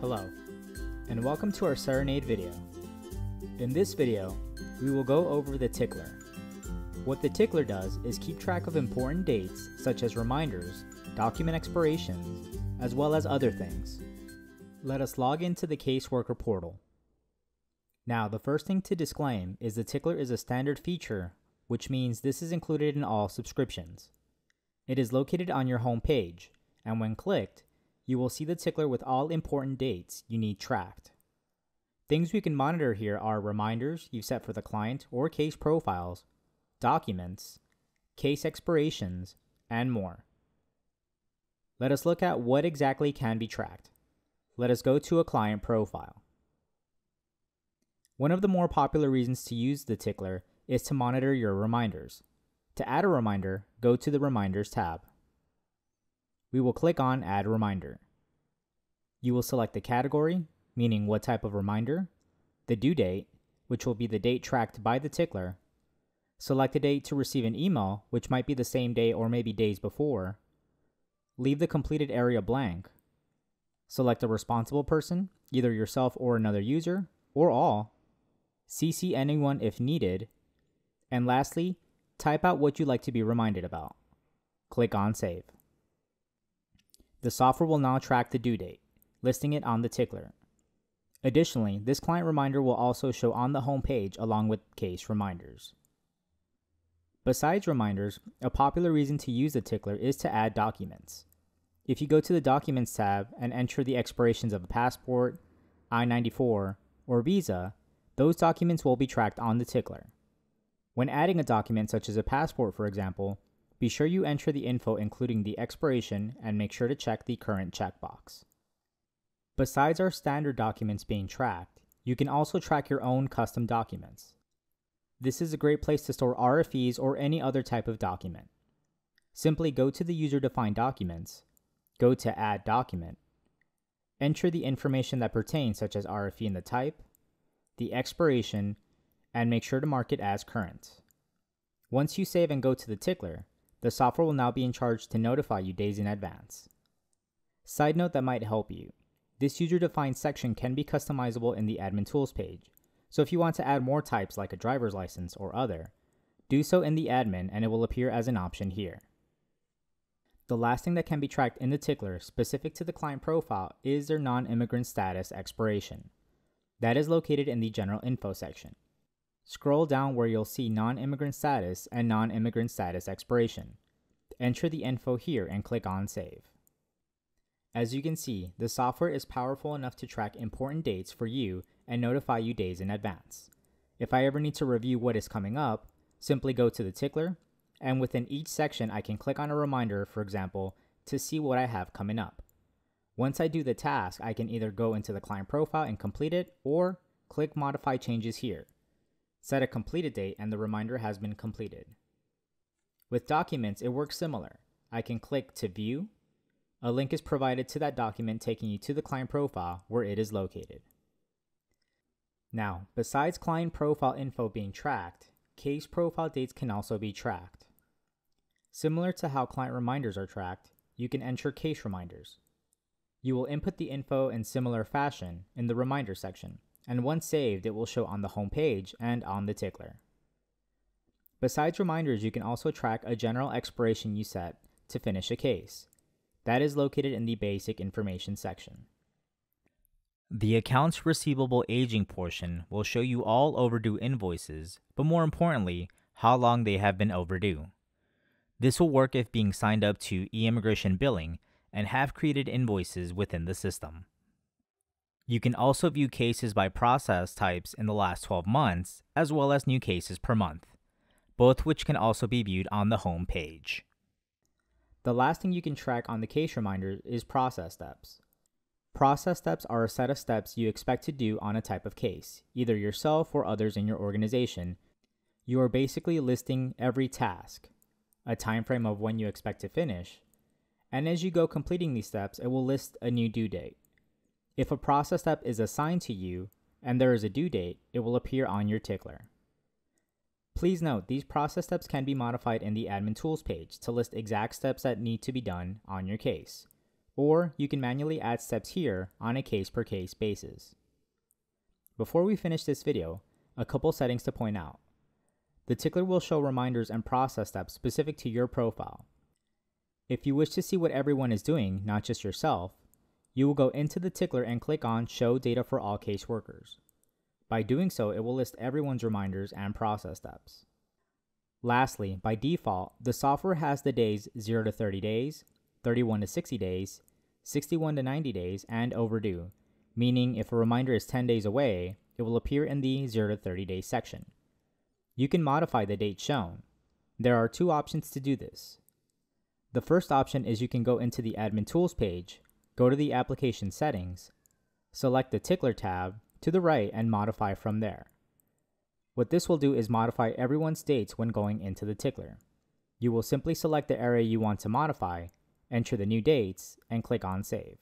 Hello, and welcome to our Cerenade video. In this video, we will go over the tickler. What the tickler does is keep track of important dates such as reminders, document expirations, as well as other things. Let us log into the caseworker portal. Now, the first thing to disclaim is the tickler is a standard feature, which means this is included in all subscriptions. It is located on your home page, and when clicked, you will see the tickler with all important dates you need tracked. Things we can monitor here are reminders you've set for the client or case profiles, documents, case expirations, and more. Let us look at what exactly can be tracked. Let us go to a client profile. One of the more popular reasons to use the tickler is to monitor your reminders. To add a reminder, go to the Reminders tab. We will click on Add Reminder. You will select the category, meaning what type of reminder, the due date, which will be the date tracked by the tickler, select a date to receive an email, which might be the same day or maybe days before, leave the completed area blank, select a responsible person, either yourself or another user, or all, CC anyone if needed, and lastly, type out what you'd like to be reminded about. Click on Save. The software will now track the due date, listing it on the tickler. Additionally, this client reminder will also show on the home page along with case reminders. Besides reminders, a popular reason to use the tickler is to add documents. If you go to the Documents tab and enter the expirations of a passport, I-94, or visa, those documents will be tracked on the tickler. When adding a document such as a passport, for example, be sure you enter the info including the expiration and make sure to check the current checkbox. Besides our standard documents being tracked, you can also track your own custom documents. This is a great place to store RFEs or any other type of document. Simply go to the user-defined documents, go to Add Document, enter the information that pertains such as RFE in the type, the expiration, and make sure to mark it as current. Once you save and go to the tickler, the software will now be in charge to notify you days in advance. Side note that might help you. This user-defined section can be customizable in the Admin Tools page, so if you want to add more types like a driver's license or other, do so in the admin and it will appear as an option here. The last thing that can be tracked in the tickler specific to the client profile is their non-immigrant status expiration. That is located in the General Info section. Scroll down where you'll see non-immigrant status and non-immigrant status expiration. Enter the info here and click on Save. As you can see, the software is powerful enough to track important dates for you and notify you days in advance. If I ever need to review what is coming up, simply go to the tickler, and within each section I can click on a reminder, for example, to see what I have coming up. Once I do the task, I can either go into the client profile and complete it, or click Modify Changes here. Set a completed date and the reminder has been completed. With documents, it works similar. I can click to view. A link is provided to that document taking you to the client profile where it is located. Now, besides client profile info being tracked, case profile dates can also be tracked. Similar to how client reminders are tracked, you can enter case reminders. You will input the info in similar fashion in the reminder section, and once saved, it will show on the home page and on the tickler. Besides reminders, you can also track a general expiration you set to finish a case. That is located in the Basic Information section. The Accounts Receivable Aging portion will show you all overdue invoices, but more importantly, how long they have been overdue. This will work if being signed up to e-immigration billing and have created invoices within the system. You can also view cases by process types in the last 12 months, as well as new cases per month, both which can also be viewed on the home page. The last thing you can track on the case reminder is process steps. Process steps are a set of steps you expect to do on a type of case, either yourself or others in your organization. You are basically listing every task, a time frame of when you expect to finish, and as you go completing these steps, it will list a new due date. If a process step is assigned to you and there is a due date, it will appear on your tickler. Please note, these process steps can be modified in the Admin Tools page to list exact steps that need to be done on your case, or you can manually add steps here on a case-per-case basis. Before we finish this video, a couple settings to point out. The Tickler will show reminders and process steps specific to your profile. If you wish to see what everyone is doing, not just yourself, you will go into the Tickler and click on Show Data for All Caseworkers. By doing so, it will list everyone's reminders and process steps. Lastly, by default, the software has the days 0 to 30 days, 31 to 60 days, 61 to 90 days, and overdue, meaning if a reminder is 10 days away, it will appear in the 0 to 30 day section. You can modify the date shown. There are two options to do this. The first option is you can go into the Admin Tools page, go to the Application Settings, select the Tickler tab to the right and modify from there. What this will do is modify everyone's dates when going into the Tickler. You will simply select the area you want to modify, enter the new dates, and click on Save.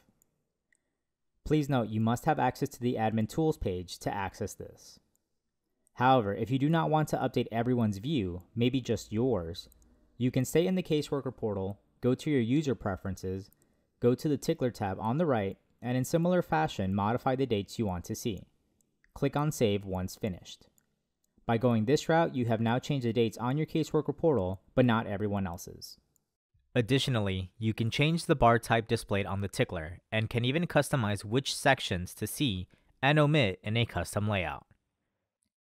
Please note you must have access to the Admin Tools page to access this. However, if you do not want to update everyone's view, maybe just yours, you can stay in the Caseworker portal, go to your User Preferences, go to the Tickler tab on the right, and in similar fashion modify the dates you want to see. Click on Save once finished. By going this route, you have now changed the dates on your Caseworker portal, but not everyone else's. Additionally, you can change the bar type displayed on the Tickler and can even customize which sections to see and omit in a custom layout.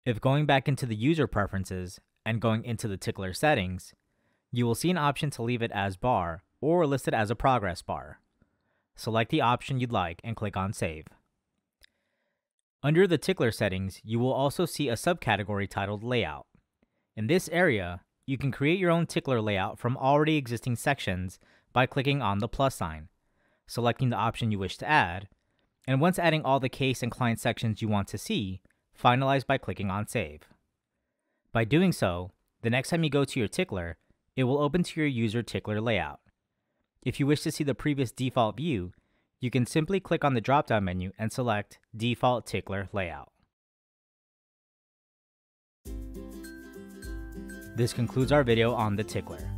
If going back into the User Preferences and going into the Tickler settings, you will see an option to leave it as bar or list it as a progress bar. Select the option you'd like and click on Save. Under the Tickler settings, you will also see a subcategory titled Layout. In this area, you can create your own Tickler layout from already existing sections by clicking on the plus sign, selecting the option you wish to add, and once adding all the case and client sections you want to see, finalize by clicking on Save. By doing so, the next time you go to your Tickler, it will open to your user Tickler layout. If you wish to see the previous default view, you can simply click on the drop-down menu and select Default Tickler Layout. This concludes our video on the Tickler.